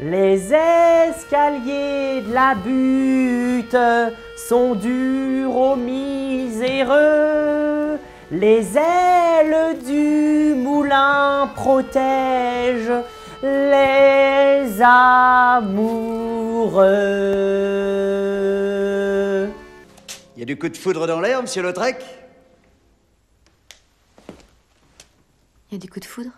Les escaliers de la butte sont durs aux miséreux. Les ailes du moulin protègent les amoureux. Il y a du coup de foudre dans l'air, monsieur Lautrec? Il y a du coup de foudre?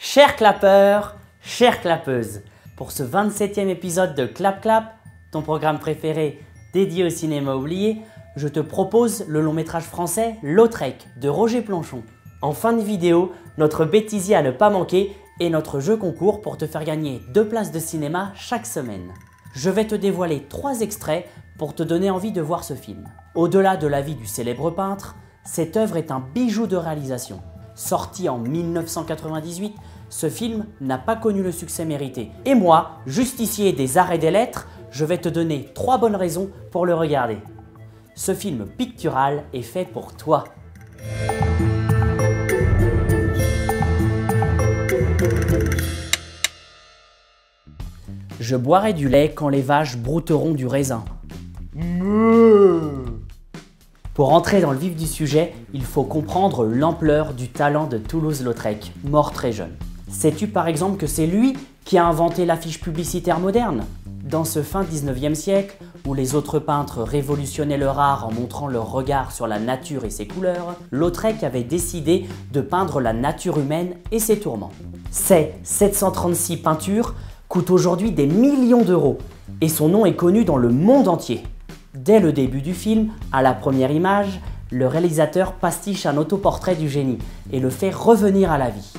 Chers clapeurs, chères clapeuses, pour ce 27e épisode de Clap Clap, ton programme préféré dédié au cinéma oublié, je te propose le long métrage français Lautrec de Roger Planchon. En fin de vidéo, notre bêtisier à ne pas manquer et notre jeu concours pour te faire gagner 2 places de cinéma chaque semaine. Je vais te dévoiler 3 extraits pour te donner envie de voir ce film. Au-delà de la vie du célèbre peintre, cette œuvre est un bijou de réalisation. Sorti en 1998, ce film n'a pas connu le succès mérité. Et moi, justicier des arts et des lettres, je vais te donner 3 bonnes raisons pour le regarder. Ce film pictural est fait pour toi. Je boirai du lait quand les vaches brouteront du raisin. Pour entrer dans le vif du sujet, il faut comprendre l'ampleur du talent de Toulouse-Lautrec, mort très jeune. Sais-tu par exemple que c'est lui qui a inventé l'affiche publicitaire moderne? Dans ce fin 19e siècle, où les autres peintres révolutionnaient leur art en montrant leur regard sur la nature et ses couleurs, Lautrec avait décidé de peindre la nature humaine et ses tourments. Ces 736 peintures coûtent aujourd'hui des millions d'euros, et son nom est connu dans le monde entier. Dès le début du film, à la première image, le réalisateur pastiche un autoportrait du génie et le fait revenir à la vie.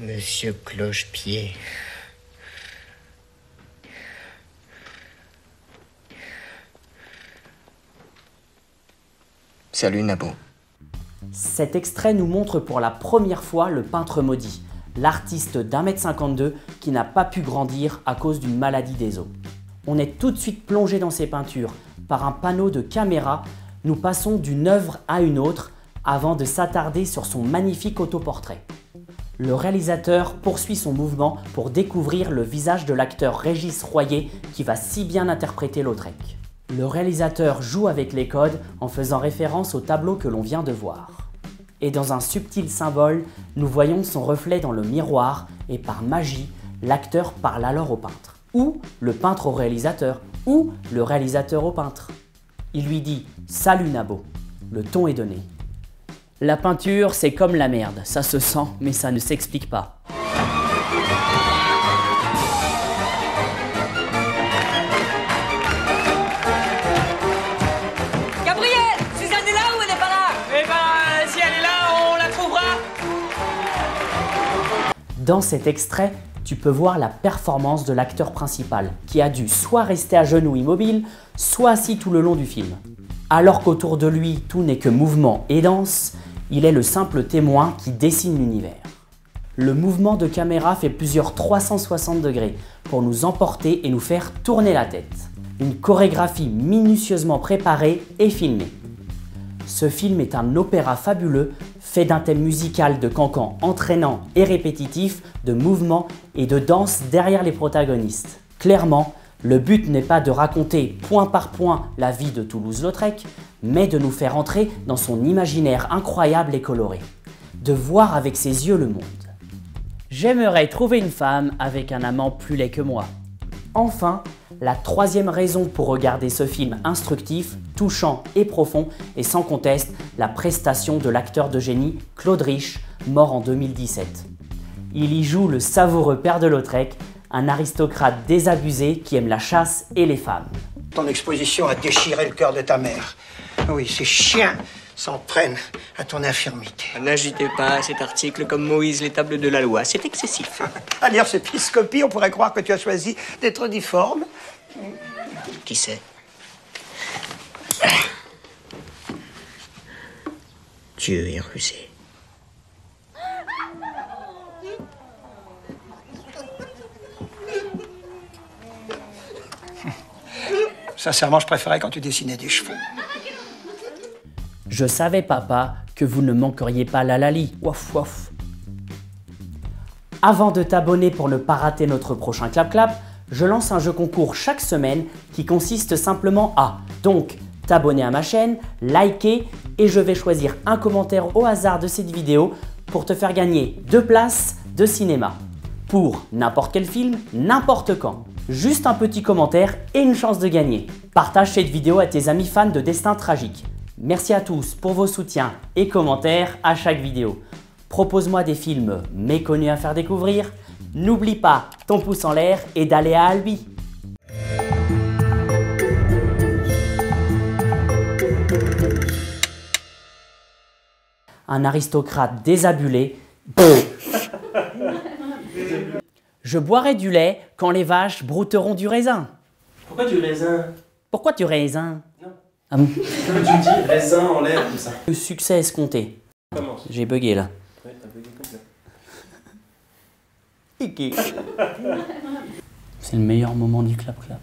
Monsieur Cloche-Pied, salut Nabo. Cet extrait nous montre pour la première fois le peintre maudit, l'artiste d'1m52 qui n'a pas pu grandir à cause d'une maladie des os. On est tout de suite plongé dans ses peintures. Par un panneau de caméra, nous passons d'une œuvre à une autre avant de s'attarder sur son magnifique autoportrait. Le réalisateur poursuit son mouvement pour découvrir le visage de l'acteur Régis Royer qui va si bien interpréter Lautrec. Le réalisateur joue avec les codes en faisant référence au tableau que l'on vient de voir. Et dans un subtil symbole, nous voyons son reflet dans le miroir et par magie, l'acteur parle alors au peintre. Ou le peintre au réalisateur, ou le réalisateur au peintre. Il lui dit « Salut Nabo ». Le ton est donné. La peinture, c'est comme la merde, ça se sent mais ça ne s'explique pas. Dans cet extrait, tu peux voir la performance de l'acteur principal, qui a dû soit rester à genoux immobile, soit assis tout le long du film. Alors qu'autour de lui, tout n'est que mouvement et danse, il est le simple témoin qui dessine l'univers. Le mouvement de caméra fait plusieurs 360 degrés pour nous emporter et nous faire tourner la tête. Une chorégraphie minutieusement préparée et filmée. Ce film est un opéra fabuleux, fait d'un thème musical de cancan entraînant et répétitif, de mouvements et de danse derrière les protagonistes. Clairement, le but n'est pas de raconter point par point la vie de Toulouse-Lautrec, mais de nous faire entrer dans son imaginaire incroyable et coloré, de voir avec ses yeux le monde. J'aimerais trouver une femme avec un amant plus laid que moi. Enfin, la 3e raison pour regarder ce film instructif, touchant et profond est sans conteste la prestation de l'acteur de génie Claude Rich, mort en 2017. Il y joue le savoureux père de Lautrec, un aristocrate désabusé qui aime la chasse et les femmes. Ton exposition a déchiré le cœur de ta mère. Oui, ces chiens s'en prennent à ton infirmité. N'agitez pas cet article comme Moïse les tables de la loi, c'est excessif. À lire cette pisse copie, on pourrait croire que tu as choisi d'être difforme. Qui sait? Dieu est rusé. Sincèrement, je préférais quand tu dessinais des chevaux. Je savais, papa, que vous ne manqueriez pas la Lali. Ouaf, ouaf. Avant de t'abonner pour ne pas rater notre prochain Clap Clap, je lance un jeu concours chaque semaine qui consiste simplement à donc t'abonner à ma chaîne, liker et je vais choisir un commentaire au hasard de cette vidéo pour te faire gagner 2 places de cinéma. Pour n'importe quel film, n'importe quand. Juste un petit commentaire et une chance de gagner. Partage cette vidéo à tes amis fans de Destin Tragique. Merci à tous pour vos soutiens et commentaires à chaque vidéo. Propose-moi des films méconnus à faire découvrir. N'oublie pas ton pouce en l'air et d'aller à Albi. Un aristocrate désabulé. Je boirai du lait quand les vaches brouteront du raisin. Pourquoi du raisin? Pourquoi du raisin? Non. Ah bon? Comme tu dis, raisin en l'air, comme ça. Le succès escompté. J'ai bugué là. Ouais, t'as bugué complet. C'est le meilleur moment du clap-clap.